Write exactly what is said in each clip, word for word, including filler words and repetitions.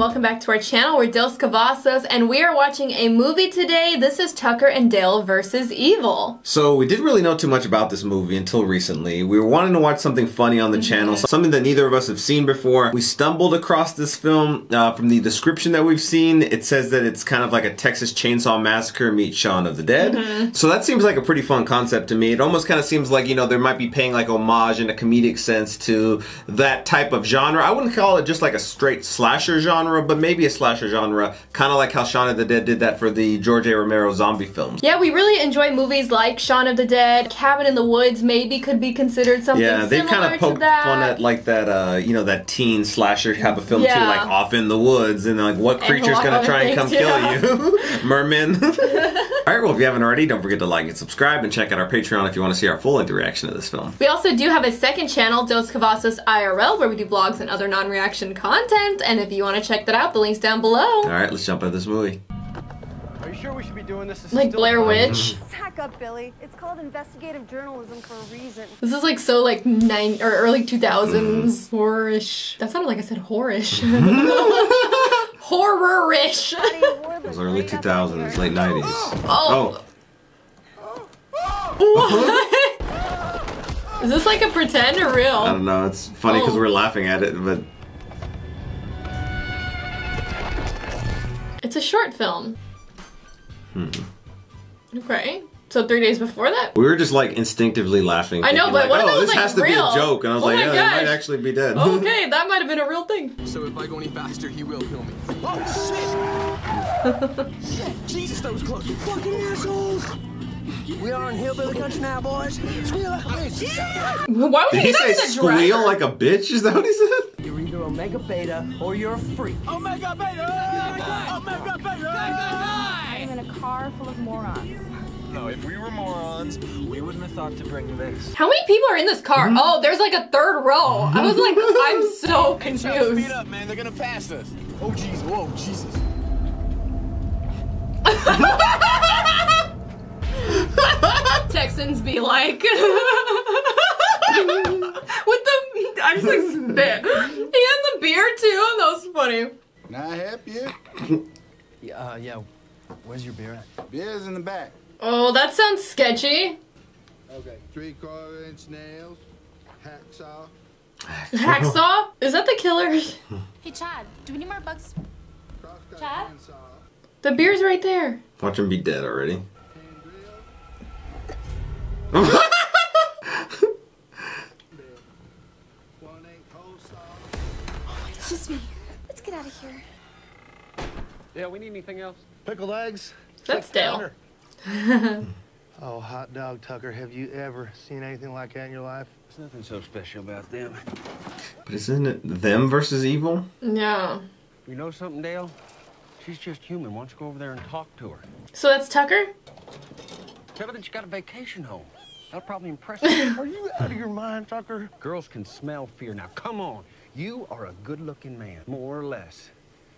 welcome back to our channel. We're Dos Cavazos, and we are watching a movie today. This is Tucker and Dale versus Evil. So we didn't really know too much about this movie until recently. We were wanting to watch something funny on the mm-hmm. channel, something that neither of us have seen before. We stumbled across this film uh, from the description that we've seen. It says that it's kind of like a Texas Chainsaw Massacre meets Shaun of the Dead. Mm-hmm. So that seems like a pretty fun concept to me. It almost kind of seems like, you know, there might be paying like homage in a comedic sense to that type of genre. I wouldn't call it just like a straight slasher genre, but maybe a slasher genre, kind of like how Shaun of the Dead did that for the George A. Romero zombie films. Yeah, we really enjoy movies like Shaun of the Dead. Cabin in the Woods maybe could be considered something similar to that. Yeah, they kind of poked fun at like that, uh, you know, that teen slasher type of film yeah. too, like Off in the Woods, and like what creature's gonna try and come too. kill you? Merman. Alright, well if you haven't already, don't forget to like and subscribe, and check out our Patreon if you want to see our full-length reaction to this film. We also do have a second channel, Dos Cavazos I R L, where we do vlogs and other non-reaction content, and if you want to check that out, the link's down below. Alright, let's jump into this movie. Are you sure we should be doing this? This like is Blair Witch? Sack up, Billy. It's called investigative journalism for a reason. This is like so like nine or early two thousands. Mm. Horror-ish. That sounded like I said horror-ish. Horror-ish. It was early two thousands, late nineties. Oh. Oh. What? Is this like a pretend or real? I don't know. It's funny because oh. we're laughing at it, but... It's a short film. Hmm. Okay. So three days before that? We were just like instinctively laughing. I know, but like, what if oh, it was this like has to real? Be a joke? And I was oh like, yeah, gosh. They might actually be dead. Okay, that might have been a real thing. So if I go any faster, he will kill me. Oh, shit! Shit, Jesus, that was close. You fucking assholes! We are in hillbilly country now, boys. Squeal like a bitch. Yeah. Why would Did he say squeal driver? like a bitch? Is that what he said? You're either Omega Beta or you're a freak. Omega Beta! Omega Beta! I'm in a car full of morons. No, if we were morons, we wouldn't have thought to bring this. How many people are in this car? Mm-hmm. Oh, there's like a third row. I was like, I'm so confused. Hey, Charles, speed up, man. They're gonna pass us. Oh, jeez. Whoa, Jesus. Texans be like. With the, I just like spit. And the beer too. That was funny. Not happy yet? Yeah, uh, yeah. Where's your beer at? Beer's in the back. Oh, that sounds sketchy. Okay, three-quarter inch nails, hacksaw. Hacksaw? Is that the killer? Hey, Chad, do we need more bugs? Chad? The beer's right there. Watch him be dead already. It's just me. Let's get out of here. Yeah, we need anything else? Pickled eggs? That's Dale. Oh, hot dog, Tucker, have you ever seen anything like that in your life? There's nothing so special about them. But isn't it them versus evil? Yeah. You know something, Dale? She's just human. Why don't you go over there and talk to her? So that's Tucker? Tell her that you got a vacation home. That'll probably impress her. Are you out of your mind, Tucker? Girls can smell fear. Now, come on. You are a good-looking man, more or less.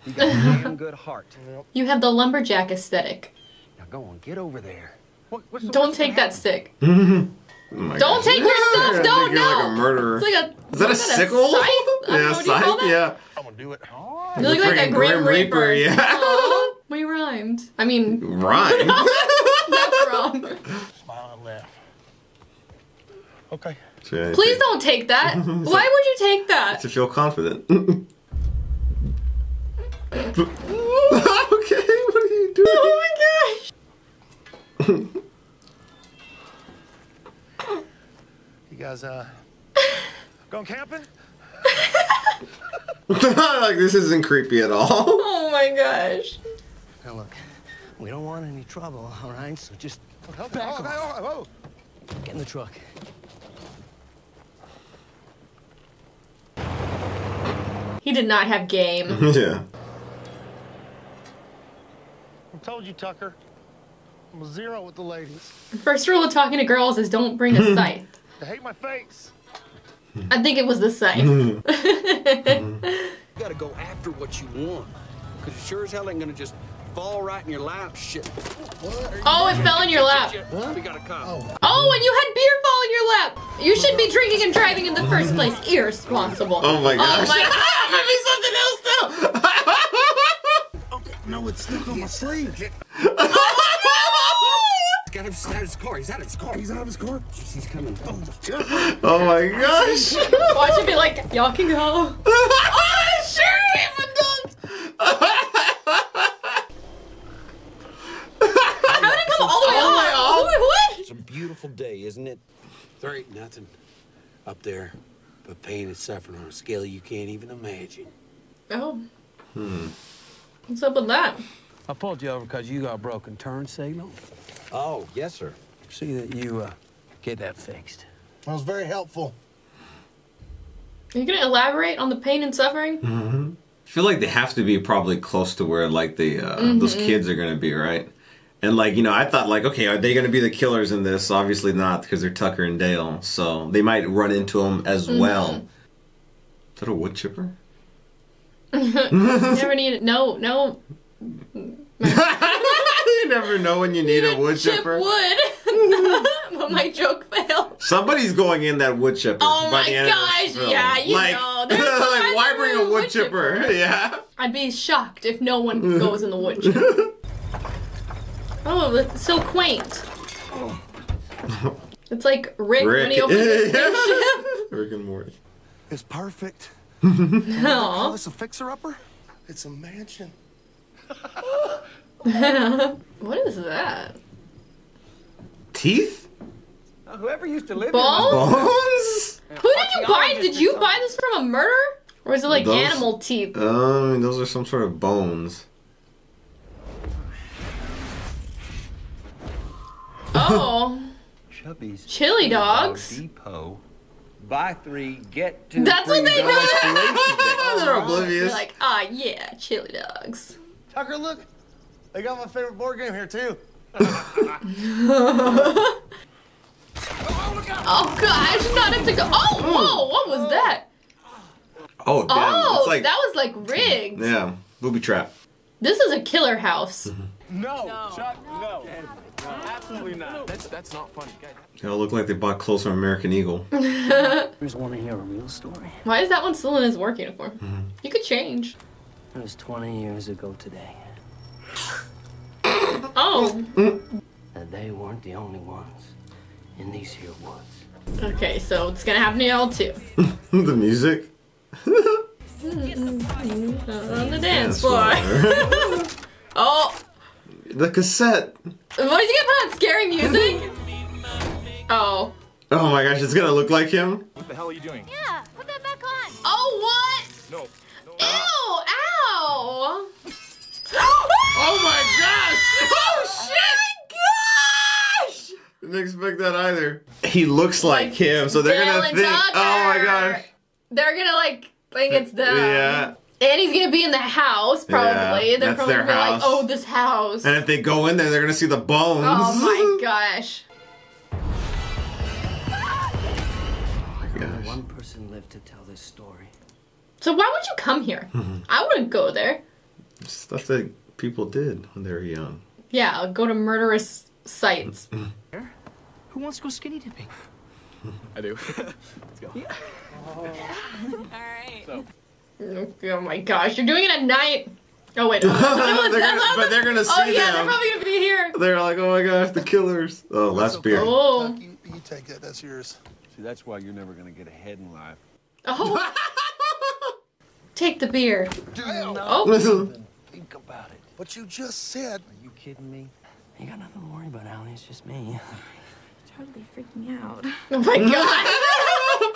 You got a damn good heart. You have the lumberjack aesthetic. Go on, get over there. What, what's the Don't take that stick. oh Don't gosh. take your stuff. Don't no. Like a murderer. It's like a, is that a sickle? Scythe? Yeah, scythe. Yeah. I'm gonna do it. Oh. You look like a grim, grim reaper. reaper. Yeah. Aww. We rhymed. I mean, rhymed. That's wrong. Smile and laugh. Okay. Please think. don't take that. Why would you take that? To feel confident. Okay. What are you doing? Oh my gosh. You guys uh going camping? Like this isn't creepy at all. Oh my gosh. Now look, we don't want any trouble, all right? So just back oh, off. Oh, oh. Get in the truck. He did not have game. Yeah. I told you, Tucker. I'm a zero with the ladies. First rule of talking to girls is don't bring a scythe. They hate my face. I think it was the scythe. You gotta go after what you want. Because you sure as hell ain't gonna just fall right in your lap. Shit. Oh, it fell in your lap. Huh? We got a cop. Oh, and you had beer fall in your lap. You should be drinking and driving in the first place. Irresponsible. Oh my gosh. Oh my God. Maybe something else though. around with stuff on my sleeve. Got him out of his car. He's out of his car. He's out of his car. She's coming. Oh, oh my gosh. Watch it be like, y'all can go. Oh, sure, even done. How did it come all the way oh, up? What? It's a beautiful day, isn't it? There ain't nothing up there but pain and suffering on a scale you can't even imagine. Oh. Hmm. What's up with that? I pulled you over because you got a broken turn signal. Oh, yes, sir. See that you uh, get that fixed. That was very helpful. Are you going to elaborate on the pain and suffering? Mm-hmm. I feel like they have to be probably close to where, like, the uh, mm-hmm. those kids are going to be, right? And, like, you know, I thought, like, okay, are they going to be the killers in this? Obviously not, because they're Tucker and Dale. So they might run into them as mm-hmm. well. Is that a wood chipper? You never need it. No, no. You never know when you need, need a wood chipper. Wood. But my joke failed. Somebody's going in that wood chipper. Oh by my the end gosh! Of this film. Yeah, you like, know. Like, why bring a wood chipper? chipper? Yeah. I'd be shocked if no one goes in the wood chipper. Oh, it's so quaint. Oh. It's like Rick, Rick. when he opens his spaceship. Rick and Morty. It's perfect. No. It's a fixer-upper. It's a mansion. What is that? Teeth? Uh, whoever used to live Bones? Bones? Who did you buy? Did you buy this from a murderer? Or is it like those, animal teeth? Um, those are some sort of bones. Oh. Chubby's chili dogs. Depot. Buy three, get two. That's what they got. They're oblivious. They're like, ah, oh, yeah, chili dogs. Tucker, look. They got my favorite board game here, too. oh, oh, God. I should not have to go. Oh, whoa. What was that? Oh, damn. Oh, it's like, that was, like, rigged. Yeah. Booby trap. This is a killer house. No, no. Chuck, no. No. No. Absolutely not. That's, that's not funny. They all look like they bought clothes from American Eagle. There's one here, a real story. Why is that one still in his work uniform? Mm-hmm. You could change. It was twenty years ago today. Oh. And they weren't the only ones in these here woods. Okay, so it's gonna happen to y'all too. The music? On the dance floor. Oh. The cassette. What is he gonna put on? Scary music? Oh. Oh my gosh, it's gonna look like him. What the hell are you doing? Yeah, put that back on. Oh, what? No. no. Ew, ow. Oh my gosh! Oh shit! Oh my gosh! Didn't expect that either. He looks like, like him, so they're Dale gonna think. Tucker. Oh my gosh! They're gonna like think it's them. Yeah. And he's gonna be in the house probably. Yeah, they're that's probably their house. Like, oh, this house. And if they go in there, they're gonna see the bones. Oh my gosh! Oh my gosh! One person lived to tell this story. So why would you come here? Mm-hmm. I wouldn't go there. Stuff that people did when they were young. Yeah, go to murderous sites. Who wants to go skinny dipping? I do. Let's go. Yeah. Oh. All right. So. Oh my gosh, you're doing it at night. Oh wait. No. they're gonna, but they're gonna see them. Oh yeah, them. They're probably gonna be here. They're like, oh my gosh, the killers. Oh, last okay. beer. Oh. Tuck, you, you take that. That's yours. See, that's why you're never gonna get ahead in life. Oh. Take the beer. Damn. Oh. Listen. Think about it. What you just said. Are you kidding me? You got nothing to worry about, Allie. It's just me. You're totally freaking me out. Oh my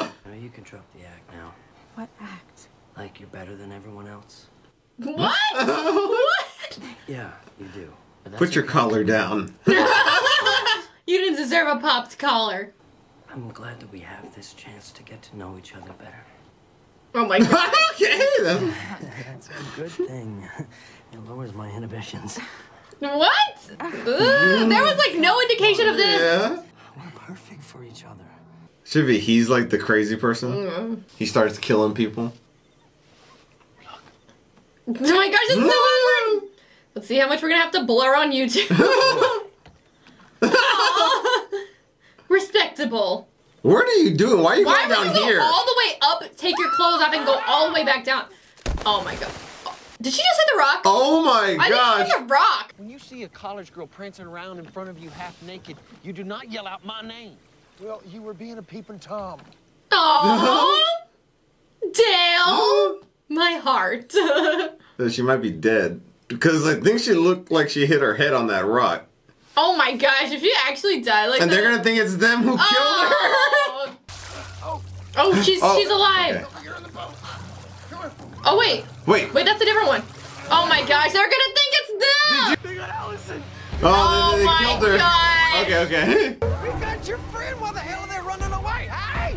god. No, you can drop the act now. What act? Like you're better than everyone else. What? What? Yeah, you do. Put your collar down. You didn't deserve a popped collar. I'm glad that we have this chance to get to know each other better. Oh my god. Okay. That's a good thing. It lowers my inhibitions. What? Ooh, there was like no indication of this. Yeah. We're perfect for each other. Should be he's like the crazy person. Mm. He starts killing people. Oh my gosh, it's so awkward. Let's see how much we're gonna have to blur on YouTube. Respectable. What are you doing? Why are you Why going down you go here? All the way up, take your clothes off, and go all the way back down. Oh my god. Did she just hit the rock? Oh my I gosh. I think she hit the rock. When you see a college girl prancing around in front of you half naked, you do not yell out my name. Well, you were being a peeping Tom. Oh, Dale. My heart. She might be dead. Because I think she looked like she hit her head on that rock. Oh my gosh, if she actually died like and that. And they're gonna think it's them who oh. killed her. Oh, oh she's oh. she's alive. Okay. Oh wait. Wait. Wait, that's a different one. Oh my gosh, they're gonna think it's them! Did you? They got Allison! Oh, oh they, they, they my killed her. God. Okay, okay. We got your friend, why the hell are they running away? Hey!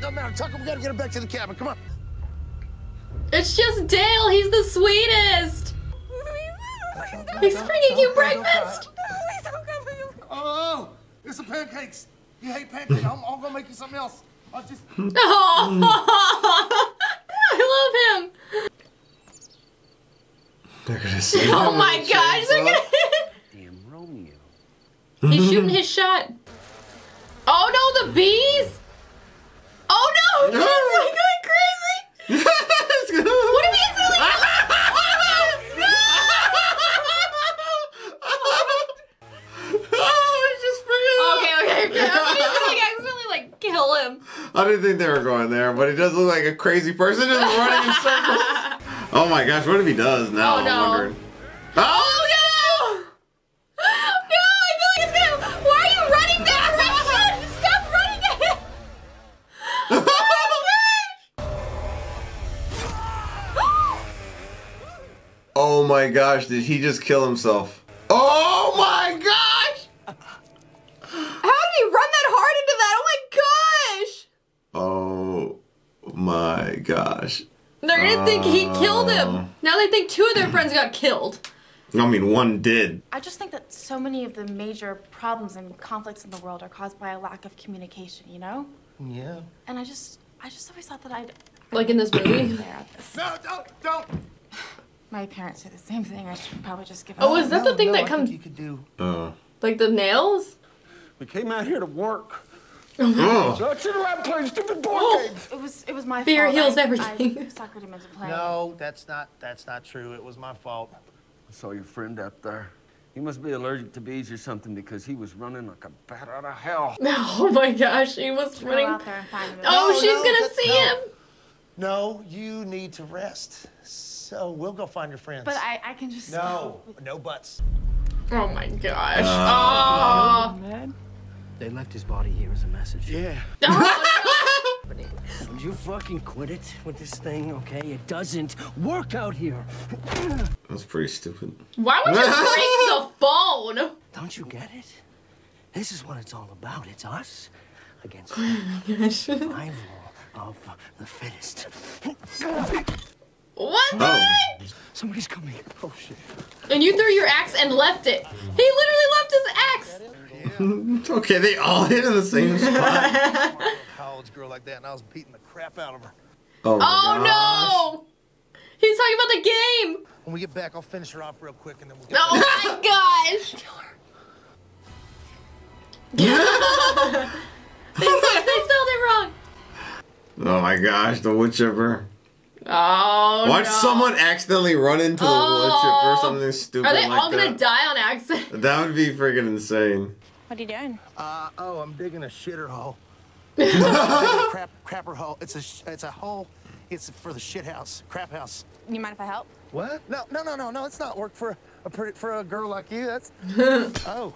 No matter, Tucker, we gotta get her back to the cabin. Come on. It's just Dale, he's the sweetest! He's bringing you breakfast! Oh, it's the pancakes! You hate pancakes, I'm, I'm gonna make you something else. I'll just oh. I love him. They're gonna see. Oh my gosh! They're gonna. Damn Romeo. He's shooting his shot. Oh no, the bees! Oh no! He's like going crazy. What if he gets really? I didn't think they were going there, but he does look like a crazy person just running in circles. Oh my gosh, what if he does now? Oh, no. I'm wondering. Oh, oh no! No, I feel like it's gonna. Why are you running that direction? Stop running it! Oh, my gosh. Oh my gosh, did he just kill himself? Oh my gosh! How did he run that hard into that? Oh my Oh my gosh. They're gonna uh, think he killed him. Now they think two of their friends got killed. I mean, one did. I just think that so many of the major problems and conflicts in the world are caused by a lack of communication, you know? Yeah. And I just, I just always thought that I'd... Like in this movie? No, don't, don't! My parents do the same thing. I should probably just give up. Oh, is that no, the thing no, that comes... You could do. Uh. Like the nails? We came out here to work. Oh. So I sit around playing stupid board oh. games. It was, it was my Fear fault. Fear heals I, everything. I suckered him into playing. No, that's not, that's not true. It was my fault. I saw your friend out there. He must be allergic to bees or something because he was running like a bat out of hell. Oh my gosh, he was Go running. Out there and find him. Oh, no, she's no, gonna that, see no. him. No, you need to rest. So we'll go find your friends. But I, I can just. No, no buts. Oh my gosh. Uh, oh. Man. They left his body here as a message. Yeah. Would you fucking quit it with this thing, okay? It doesn't work out here. That's pretty stupid. Why would you break the phone? Don't you get it? This is what it's all about. It's us against the survival of the fittest. What the heck? Oh. Somebody's coming. Oh, shit. And you threw your axe and left it. He literally left his axe. Okay, they all hit in the same spot. I was a college girl like that, and I was beating the crap out of her. Oh, oh no! He's talking about the game. When we get back, I'll finish her off real quick, and then we'll. Oh my gosh! Kill her. they, they spelled it wrong. Oh my gosh, the wood chipper. Oh, Watch no. someone accidentally run into the oh. wood chipper or something stupid like that. Are they like all gonna that. die on accident? That would be freaking insane. What are you doing? Uh, oh, I'm digging a shitter hole. crap, crapper hole. It's a, it's a hole. It's for the shit house, crap house. You mind if I help? What? No, no, no, no, no. It's not work for a pretty, for a girl like you. That's. oh.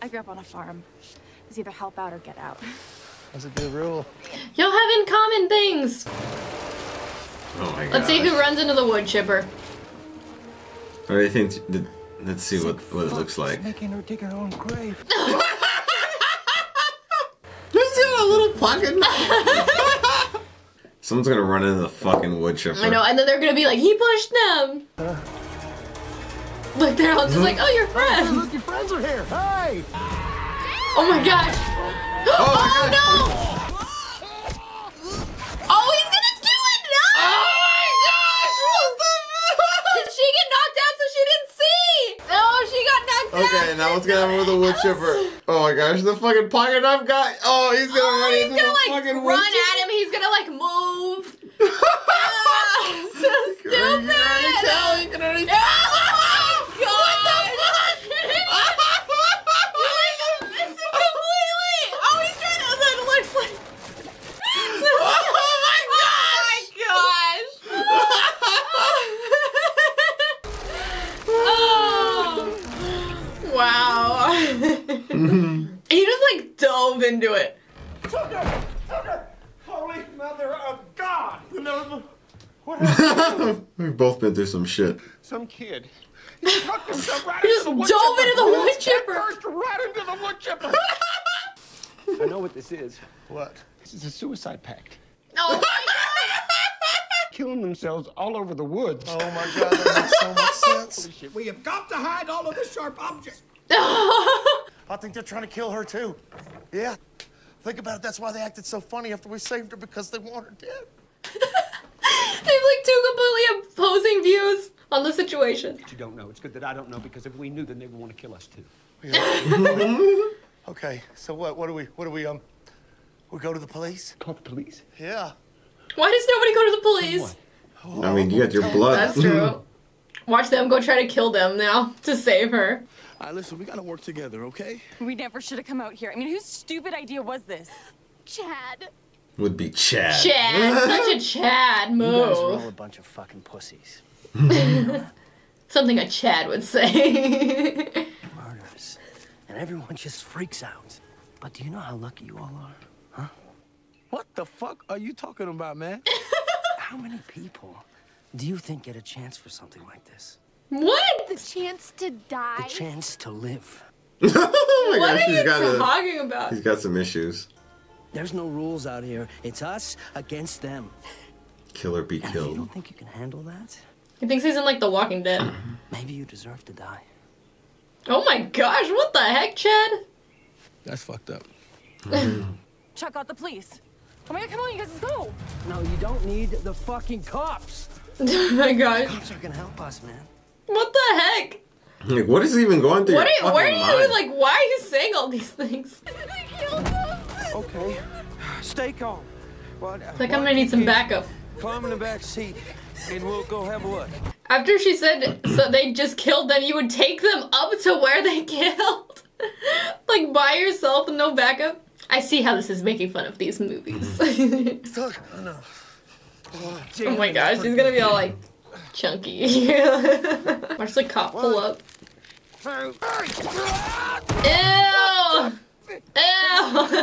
I grew up on a farm. It was either help out or get out. That's a good rule. Y'all have in common things. Oh my Let's gosh. see who runs into the wood chipper. All right, I think. Let's see what what it looks like. Making her dig her own grave. Just got a little pocket knife. Someone's gonna run into the fucking wood chipper. I know, and then they're gonna be like, he pushed them. Uh, Look, they're all just like, oh, your friends. Look, your friends are here. Hi. Oh my gosh. Oh, oh my God. No. Okay, now what's gonna happen with the wood chipper? Oh my gosh, the fucking pocket knife guy! Oh, he's gonna oh, run he's into gonna, the like, fucking wood run chipper. at him. He's gonna like move. uh, so stupid. anything. Oh, my God. What the fuck? You're like missing completely. Oh, he's trying to, that looks like. Oh, my gosh. Oh, my gosh. Oh. Wow. He just, like, dove into it. Tucker! Tucker! Holy mother of God! No. We've both been through some shit. Some kid. He himself right he just dove into the wood chipper. First, right into the wood chipper. I know what this is. What? This is a suicide pact. Oh. Killing themselves all over the woods. Oh my God, that makes so much sense. Holy shit. We have got to hide all of the sharp objects. I think they're trying to kill her too. Yeah. Think about it. That's why they acted so funny after we saved her, because they want her dead. They have like two completely opposing views on the situation. But you don't know. It's good that I don't know, because if we knew, then they would want to kill us too. Yeah. Okay. So what? What do we? What do we? Um, we go to the police. Call the police. Yeah. Why does nobody go to the police? Oh, I mean, you got your blood. That's true. Watch them go try to kill them now to save her. All right, listen, we gotta work together, okay? We never should have come out here. I mean, whose stupid idea was this? Chad. Would be Chad. Chad. Such a Chad move. You guys are all a bunch of fucking pussies. Something a Chad would say. Murders. And everyone just freaks out. But do you know how lucky you all are? Huh? What the fuck are you talking about, man? How many people do you think get a chance for something like this? What? The chance to die. The chance to live. Oh my what gosh, are he's you got talking a, about? He's got some issues. There's no rules out here. It's us against them. Kill or be and killed. You don't think you can handle that? He thinks he's in like The Walking Dead. Maybe you deserve to die. Oh my gosh! What the heck, Chad? That's fucked up. Check out the police. Oh my God! Come on, you guys, let's go. No, you don't need the fucking cops. Oh my gosh. The cops are gonna help us, man. What the heck? Like, what is even going through? What are you, where are you? Mind? Like, why are you saying all these things? Okay, stay calm. Well, like, I'm gonna need some backup. Climb in the back seat, and we'll go have a look. After she said so, they just killed them. You would take them up to where they killed, like by yourself and no backup. I see how this is making fun of these movies. Look, oh, no. oh, oh my gosh, she's gonna be all like. Chunky. Watch the cop pull up. Ew! Ew! No, no,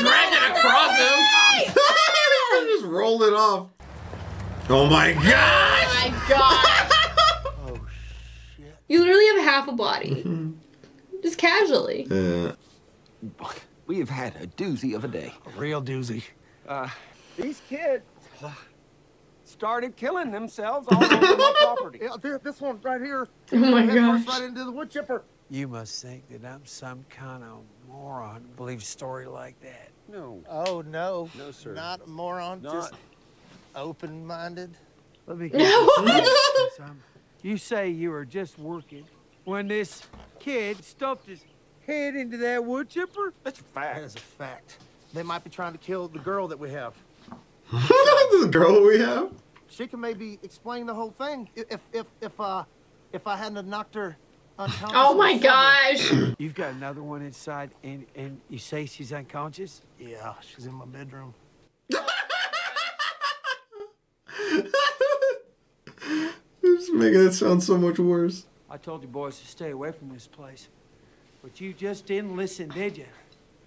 drag it across him! Just rolled it off. Oh my gosh! Oh my gosh! Oh shit. You literally have half a body. Mm-hmm. Just casually. Uh. We have had a doozy of a day. A real doozy. Uh, these kids... started killing themselves all over my property. Yeah, this one right here. Oh my gosh. Right into the wood chipper. You must think that I'm some kind of moron to believe a story like that. No. Oh, no. No, sir. Not a moron. Not. Just open-minded. Let me get You say you were just working when this kid stuffed his head into that wood chipper? That's a fact. That is a fact. They might be trying to kill the girl that we have. This girl we have? She can maybe explain the whole thing if if if uh if I hadn't knocked her unconscious. Oh my gosh! You've got another one inside, and and you say she's unconscious? Yeah, she's in my bedroom. It's making it sound so much worse. I told you boys to stay away from this place, but you just didn't listen, did you?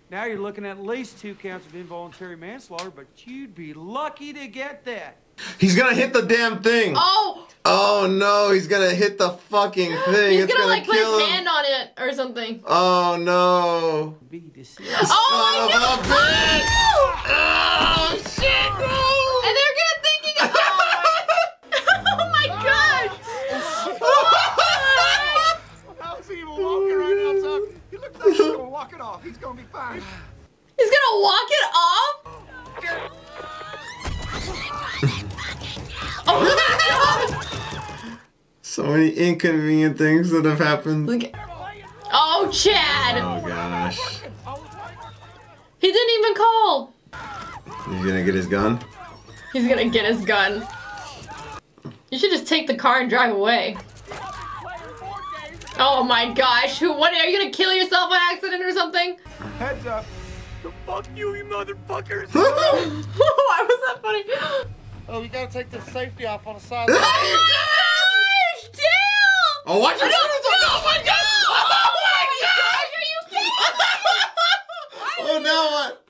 Now you're looking at least two counts of involuntary manslaughter, but you'd be lucky to get that. He's gonna hit the damn thing. Oh! Oh no, he's gonna hit the fucking thing. He's it's gonna, gonna like kill put his him. hand on it or something. Oh no. Be oh, my God. Oh, oh shit! Oh. And they're gonna thinking about oh my gosh! Oh, how's he even walking right now, Tuck? He looks like he's gonna walk it off. He's gonna be fine. He's gonna walk it off? So many inconvenient things that have happened. Look, oh, Chad! Oh gosh! He didn't even call. He's gonna get his gun. He's gonna get his gun. You should just take the car and drive away. Oh my gosh, who, what, are you gonna kill yourself on accident or something? Heads up. The fuck you, you motherfuckers. Why was that funny? Oh, you gotta take the safety off on the side. Oh my gosh, Dale! Oh, watch your shoulders! Oh my god! Oh my gosh, are you kidding? Oh, now what?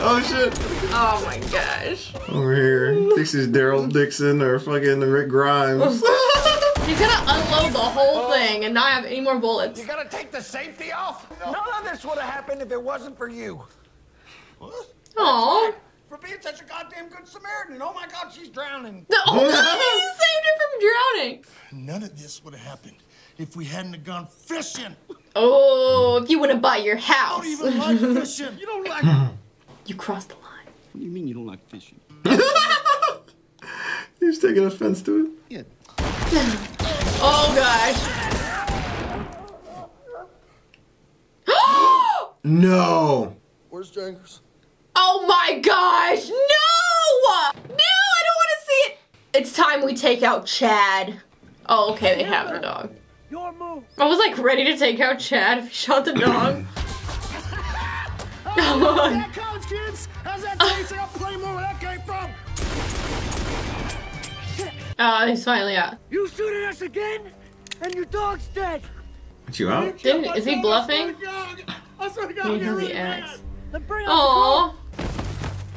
Oh shit! Oh my gosh! Over here, this is Daryl Dixon or fucking Rick Grimes. He's gonna unload the whole thing and not have any more bullets. You gotta take the safety off. None of this would have happened if it wasn't for you. What? Aww. For being such a goddamn good Samaritan. Oh my God, she's drowning. No, oh God, you saved her from drowning. None of this would have happened if we hadn't have gone fishing. Oh, if you wouldn't buy your house. I don't even like fishing. You don't like. You crossed the line. What do you mean you don't like fishing? He's taking offense to it. Yeah. Oh gosh. No. Where's Jangers? Oh my gosh! No! No! I don't want to see it. It's time we take out Chad. Oh, okay, they have the dog. Your move. I was like ready to take out Chad if he shot the dog. Come on. Kids, how's that taste? I got plenty more where that came from. Oh, he's finally out. You shoot at us again, and your dog's dead. What, you out? Dude, is he bluffing? He has the axe. Aww.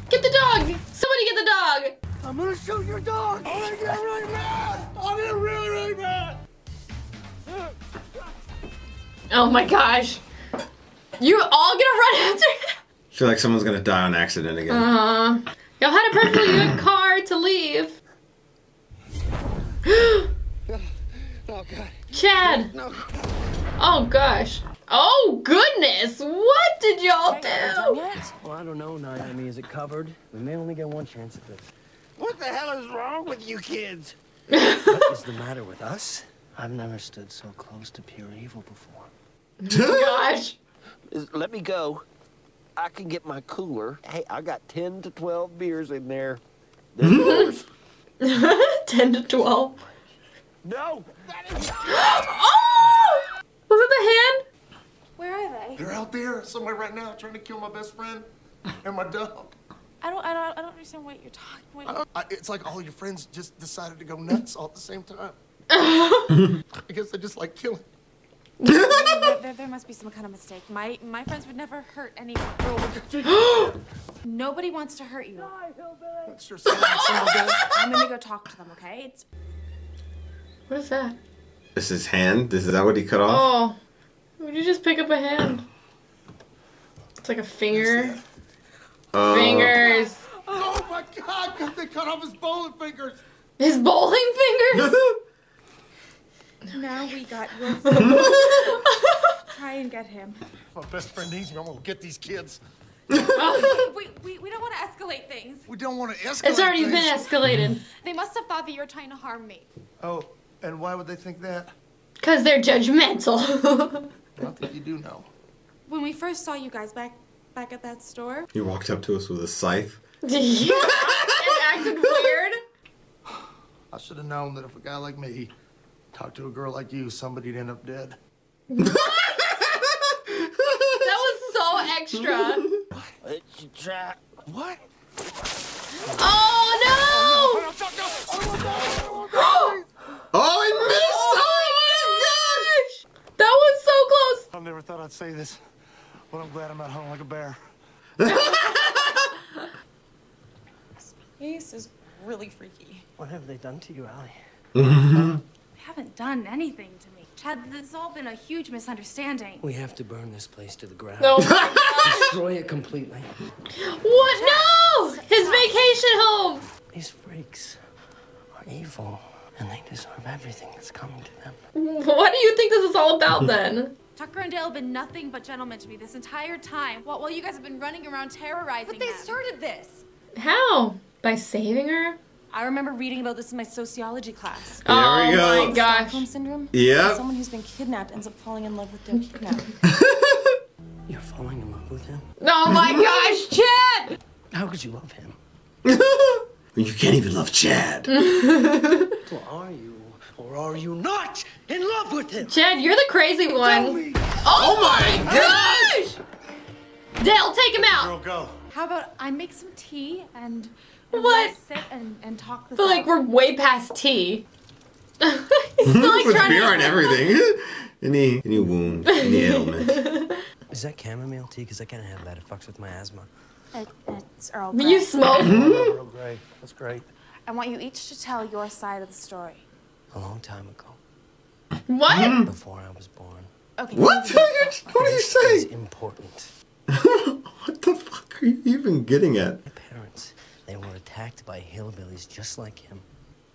Get the dog! Somebody get the dog! I'm gonna shoot your dog! I'm gonna get really mad! I'm gonna get really, really mad! Oh my gosh. You all gonna run after him? I feel like someone's gonna die on accident again. Uh huh. Y'all had a perfectly good car to leave. Oh, God. Chad! No. Oh gosh. Oh goodness! What did y'all do? Well, I don't know, Naomi. Is it covered? We may only get one chance at this. What the hell is wrong with you kids? What is the matter with us? I've never stood so close to pure evil before. Oh, gosh. Let me go. I can get my cooler. Hey, I got ten to twelve beers in there. ten to twelve? No! That is not... Oh! Was it the hand? Where are they? They're out there somewhere right now trying to kill my best friend and my dog. I don't, I don't, I don't understand what you're talking about. I don't, I, it's like all your friends just decided to go nuts all at the same time. I guess they just like killing. There, there must be some kind of mistake. My my friends would never hurt anyone. Nobody wants to hurt you. I'm gonna go talk to them, okay? It's... What is that? This is hand? Is that what he cut off? Oh. Would you just pick up a hand? It's like a finger. Uh, Fingers. Oh my God, God, they cut off his bowling fingers. His bowling fingers? Now we got your phone. Try and get him. My best friend needs me. I'm gonna get these kids. Oh, we, we, we don't want to escalate things. We don't want to escalate It's already things. been escalated. They must have thought that you were trying to harm me. Oh, and why would they think that? Because they're judgmental. I don't think you do know. When we first saw you guys back back at that store. You walked up to us with a scythe. Yeah, it acted weird. I should have known that if a guy like me talk to a girl like you, somebody'd end up dead. That was so extra. What? You try? What? Oh no! Oh, I missed! Oh my gosh! That was so close. I never thought I'd say this, but I'm glad I'm not hung like a bear. This place is really freaky. What have they done to you, Allie? Mm-hmm. Haven't done anything to me. Chad, this has all been a huge misunderstanding. We have to burn this place to the ground. No. Destroy it completely. What? No! His vacation home! These freaks are evil, and they deserve everything that's coming to them. What do you think this is all about, then? Tucker and Dale have been nothing but gentlemen to me this entire time, while, while you guys have been running around terrorizing them. But they started this. How? By saving her? I remember reading about this in my sociology class. There oh we go. my gosh. Stockholm syndrome? Yeah. Someone who's been kidnapped ends up falling in love with their kidnapper. You're falling in love with him? Oh my gosh, Chad! How could you love him? You can't even love Chad. Well, are you or are you not in love with him? Chad, you're the crazy one. Oh, oh my gosh! gosh! Dale, take him out. Girl, go. How about I make some tea and, and what? Sit and, and talk this I feel out. Like we're way past tea. He's still like with trying beer to and everything. Any any wound, any ailment. Is that chamomile tea? Because I can't have that. It fucks with my asthma. It, it's Earl Grey. You smoke? Earl Grey. That's great. I want you each to tell your side of the story. A long time ago. What? Before I was born. Okay. What? What are you saying? It's important. What the fuck are you even getting at? My parents, they were attacked by hillbillies just like him.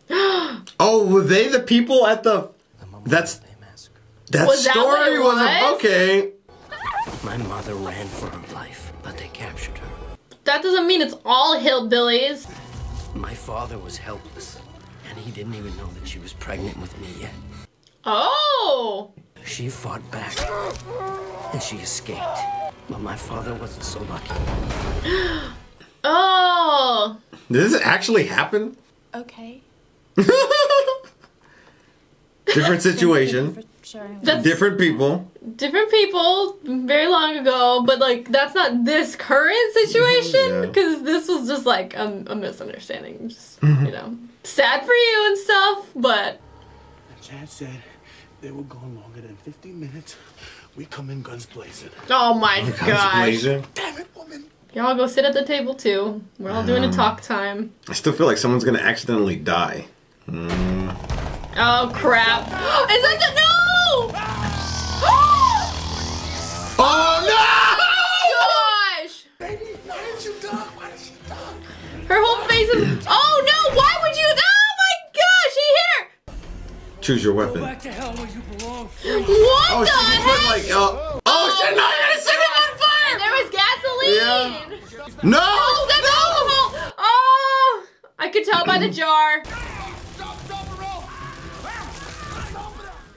Oh, were they the people at the... the That's... Massacre. That was story that was? wasn't... Okay. My mother ran for her life, but they captured her. That doesn't mean it's all hillbillies. My father was helpless, and he didn't even know that she was pregnant with me yet. Oh! She fought back, and she escaped. But my father wasn't so lucky. Oh! Did this actually happen? Okay. Different situation. That's different people. Different people very long ago, but like that's not this current situation because yeah. This was just like a, a misunderstanding. Just, mm-hmm. You know, sad for you and stuff, but. Chad said they were gone longer than fifteen minutes. We come in guns blazing. Oh my guns gosh! Blazing. Damn it, woman! Y'all go sit at the table too. We're all um, doing a talk time. I still feel like someone's gonna accidentally die. Mm. Oh crap! Is that the no? Oh, oh no! Gosh! Baby, why did you die? Why did she die? Her whole face is. Oh no! Why would you? Oh my gosh! He hit her. Choose your weapon. Go back to hell where you belong. What oh, the heck? Put, like, uh, oh, oh shit! No, you're gonna set him on fire. And there was gasoline. Yeah. No! Oh, that's no! Alcohol. Oh! I could tell by the jar.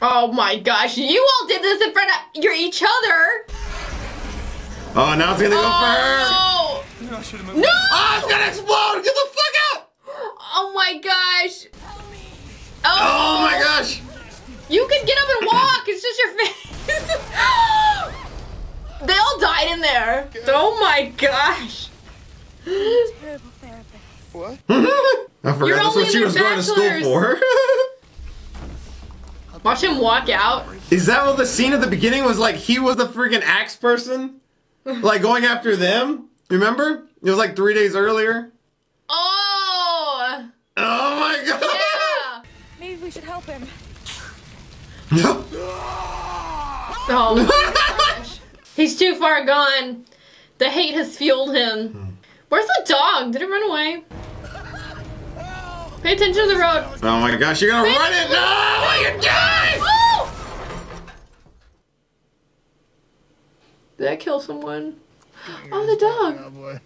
Oh my gosh, you all did this in front of your each other! Oh, now it's gonna go oh, for her! No! You know, I no! Oh, it's gonna explode! Get the fuck out! Oh my gosh! Oh, oh my gosh! You can get up and walk, it's just your face! They all died in there! Oh my gosh! Terrible therapist. What? I forgot You're that's what she was bachelors. going to school for. Watch him walk out. Is that what the scene at the beginning was like? He was the freaking axe person? Like going after them? Remember? It was like three days earlier. Oh! Oh my god! Yeah! Maybe we should help him. No! Oh my gosh. He's too far gone. The hate has fueled him. Where's the dog? Did it run away? Pay attention to the road. Oh my gosh, you're gonna Pay run it! No! You're dying! Did that kill someone? Oh, the dog. Oh, boy.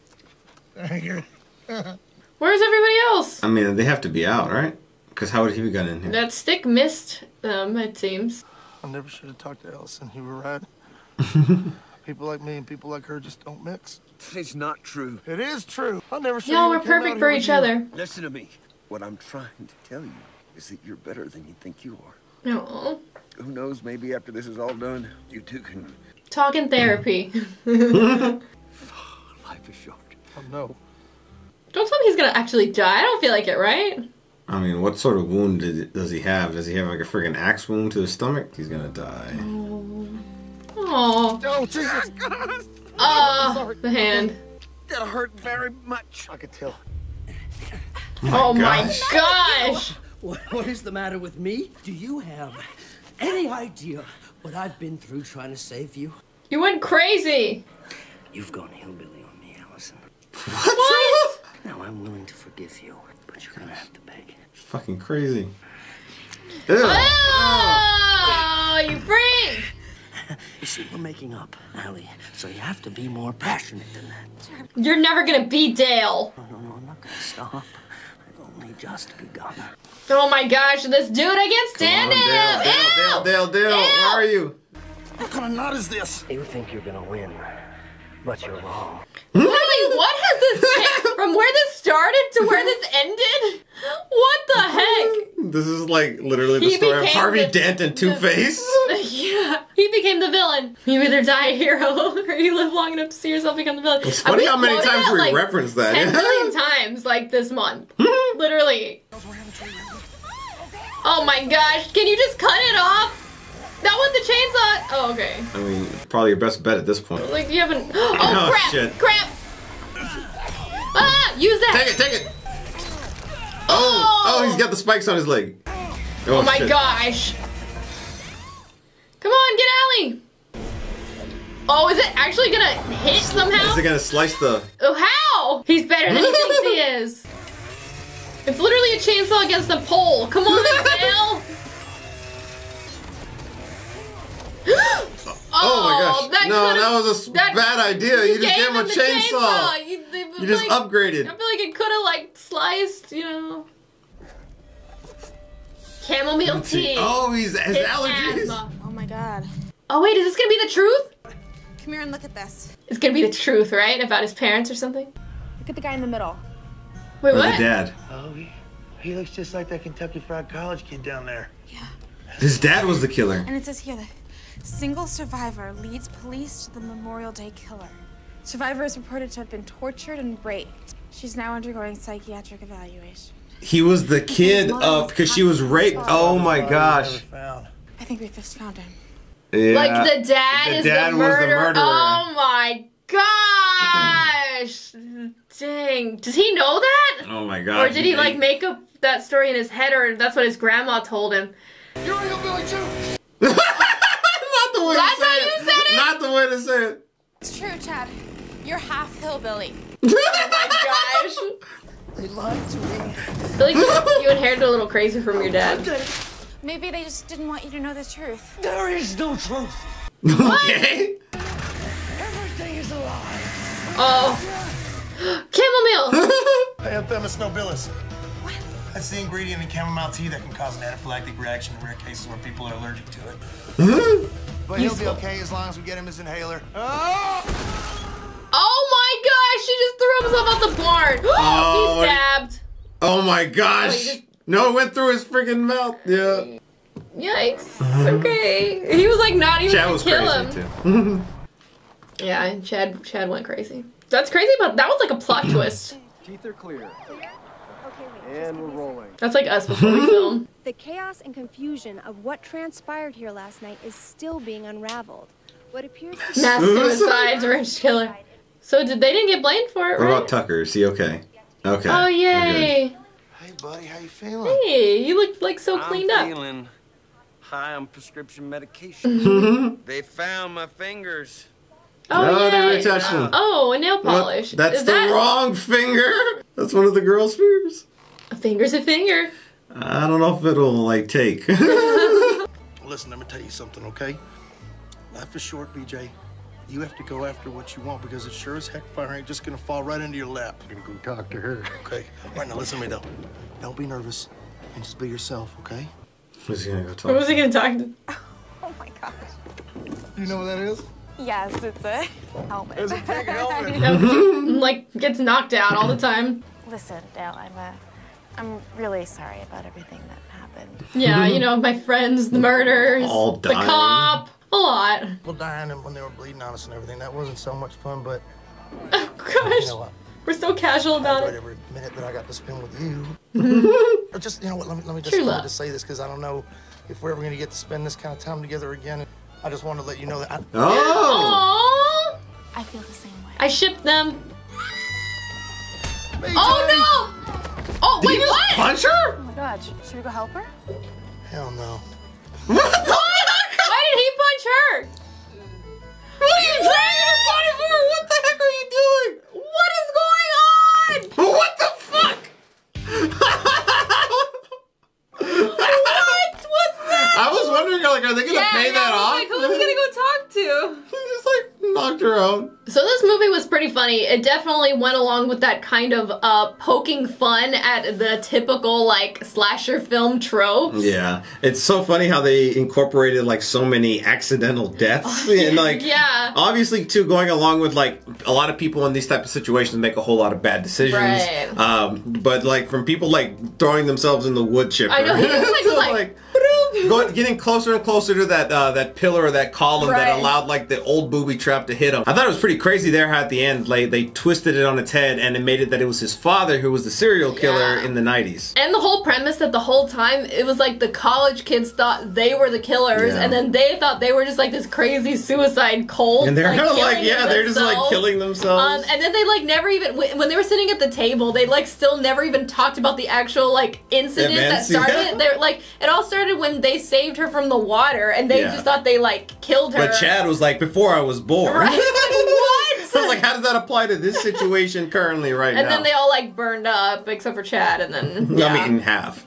Where's everybody else? I mean, they have to be out, right? Because how would he be gotten in here? That stick missed them, it seems. I never should have talked to Ellison. You were right. People like me and people like her just don't mix. It's not true. It is true. I never should have. No, we're perfect for each other. Listen to me. What I'm trying to tell you is that you're better than you think you are. No. Who knows, maybe after this is all done, you two can... Talk in therapy. Life is short. Oh, no. Don't tell me he's gonna actually die. I don't feel like it, right? I mean, what sort of wound did, does he have? Does he have like a freaking axe wound to his stomach? He's gonna die. Oh. Oh, oh Jesus. Oh, uh, the hand. That hurt very much. I could tell. My oh gosh. my gosh! What, what is the matter with me? Do you have any idea what I've been through trying to save you? You went crazy! You've gone hillbilly on me, Allison. What? What? Now I'm willing to forgive you, but you're gonna have to pay. It's fucking crazy. Ew. Oh, you freak! You see, we're making up, Allie, so you have to be more passionate than that. You're never gonna be Dale! No, no, no, I'm not gonna stop. Just begun. Oh my gosh, this dude, I can't stand him! Dale, Dale, Dale, Dale, where are you? What kind of knot is this? You think you're gonna win, but you're wrong. like, what has this, from where this started to where this ended? What the heck? This is like literally the he story of Harvey Dent and Two-Face. Yeah. He became the villain. You either die a hero or you live long enough to see yourself become the villain. It's funny how many times we like, reference that. ten million times, like this month. Literally. Oh my gosh, can you just cut it off? That was the chainsaw! Oh, okay. I mean, probably your best bet at this point. Like, you haven't... Oh, oh crap! Shit. Crap! Ah! Use that! Take it, take it! Oh! Oh, oh he's got the spikes on his leg. Oh, oh my shit. gosh. Come on, get Allie! Oh, is it actually gonna hit somehow? Is it gonna slice the... Oh, how? He's better than he thinks he is. It's literally a chainsaw against a pole. Come on, Dale! oh, oh my gosh! That no, that was a that, bad idea. You, you just gave him a chainsaw. chainsaw. You, they, you just like, upgraded. I feel like it could have like sliced, you know. Chamomile tea. Oh, he's has allergies. Asthma. Oh my god. Oh wait, is this gonna be the truth? Come here and look at this. It's gonna be the truth, right? About his parents or something. Look at the guy in the middle. Wait, or what? The dad. Oh, he, he looks just like that Kentucky Fried College kid down there. Yeah. His dad was the killer. And it says here that. Single survivor leads police to the Memorial Day killer. Survivor is reported to have been tortured and raped. She's now undergoing psychiatric evaluation. He was the kid up because she was raped. Oh my gosh. I think we just found him. Yeah. Like the dad the is dad the, murderer. the murderer. Oh my gosh. Dang. Does he know that? Oh my gosh. Or did he like make up that story in his head or that's what his grandma told him? You're a hillbilly too. That's how you said it? Not the way to say it. It's true, Chad. You're half hillbilly. Oh my gosh. They lied to me. I feel like you inherited a little crazy from your dad. Maybe they just didn't want you to know the truth. There is no truth. Okay. Everything is a lie. Oh. Chamomile. I have Themis nobilis. What? That's the ingredient in chamomile tea that can cause an anaphylactic reaction in rare cases where people are allergic to it. Mm-hmm. But he'll be okay as long as we get him his inhaler. Oh, oh my gosh! He just threw himself out the barn. Oh, he stabbed. Oh my gosh! Oh, just... No, it went through his freaking mouth. Yeah. Yikes! Okay, he was like not even Chad gonna was kill crazy him. Too. Yeah, and Chad Chad went crazy. That's crazy, but that was like a plot twist. Teeth are clear. And we're rolling. That's like us before we film. The chaos and confusion of what transpired here last night is still being unraveled. What appears to be mass suicides, rich killer. So did they didn't get blamed for it, right? What about Tucker? Is he okay? Okay. Oh yay! Hey buddy, how you feeling? Hey, you look like so cleaned up. I'm feeling high on prescription medication. They found my fingers. Oh, no, they really touched them. Oh, a nail polish. What? That's is the that... wrong finger. That's one of the girl's fingers. A finger's a finger. I don't know if it'll, like, take. Listen, let me tell you something, okay? Life is short, B J. You have to go after what you want because it sure as heck fire ain't just going to fall right into your lap. I'm going to go talk to her. Okay. All right, now listen to me, though. Don't be nervous and just be yourself, okay? Who's he going to go talk to? Who's he going to talk to? Oh, my gosh. You know what that is? Yes, it's a helmet. It's a big helmet. Like, gets knocked out all the time. Listen, Dale, I'm a... I'm really sorry about everything that happened. Yeah, you know, my friends, the murders, all the cop, a lot. People dying and when they were bleeding on us and everything. That wasn't so much fun, but... Oh, gosh. You know, we're so casual about it. Every minute that I got to spend with you. Just, you know what, let me, let me just, let me just say this, because I don't know if we're ever going to get to spend this kind of time together again. I just wanted to let you know that I... Oh! Aww. I feel the same way. I shipped them. Oh, no! Oh, did wait, you what? Punch her? Oh my god, should we go help her? Hell no. What? Why did he punch her? What are you dragging her body for? What the heck are you doing? What is going on? What the fuck? What was that? I was wondering, like, are they gonna yeah, pay yeah, that off? Like, who's he gonna go talk to? He's just like, no, talk to her own. So this movie was pretty funny. It definitely went along with that kind of uh, poking fun at the typical, like, slasher film tropes. Yeah. It's so funny how they incorporated, like, so many accidental deaths. And, like, yeah. Obviously, too, going along with, like, a lot of people in these type of situations make a whole lot of bad decisions. Right. Um, but, like, from people, like, throwing themselves in the wood chipper. I know. He was, like, so, like, like going, getting closer and closer to that uh, that pillar or that column right. that allowed like the old booby trap to hit him. I thought it was pretty crazy there how at the end like they twisted it on its head and it made it that it was his father who was the serial killer yeah. in the nineties. And the whole premise that the whole time it was like the college kids thought they were the killers yeah. and then they thought they were just like this crazy suicide cult. And they're like, kinda, like yeah, they're themselves. just like killing themselves. Um, and then they like never even when they were sitting at the table they like still never even talked about the actual like incident Events, that started. Yeah. They're like it all started when they saved her from the water and they yeah. just thought they like killed her. But Chad was like, before I was born. Right? Like, what? So I was like, how does that apply to this situation currently right and now? And then they all like burned up except for Chad and then yeah. I mean, in half.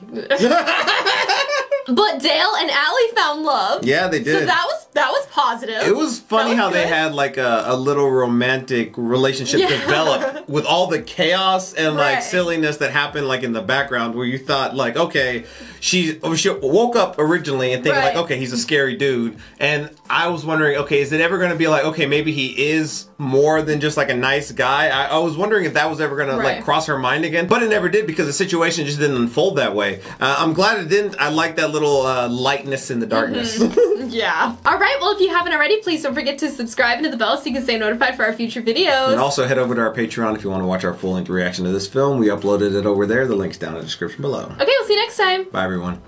But Dale and Allie found love. Yeah, they did. So that was that was positive. It was funny was how good. they had like a, a little romantic relationship yeah. develop with all the chaos and right. like silliness that happened like in the background where you thought like, okay, she, she woke up originally and thinking right. like, okay, he's a scary dude. And I was wondering, okay, is it ever going to be like, okay, maybe he is more than just like a nice guy? I, I was wondering if that was ever going right. to like cross her mind again. But it never did because the situation just didn't unfold that way. Uh, I'm glad it didn't. I like that little little uh, lightness in the darkness. Mm-hmm. Yeah. Alright, well if you haven't already, please don't forget to subscribe and hit the bell so you can stay notified for our future videos. And also head over to our Patreon if you want to watch our full-length reaction to this film. We uploaded it over there. The link's down in the description below. Okay, we'll see you next time. Bye everyone.